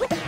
Wait!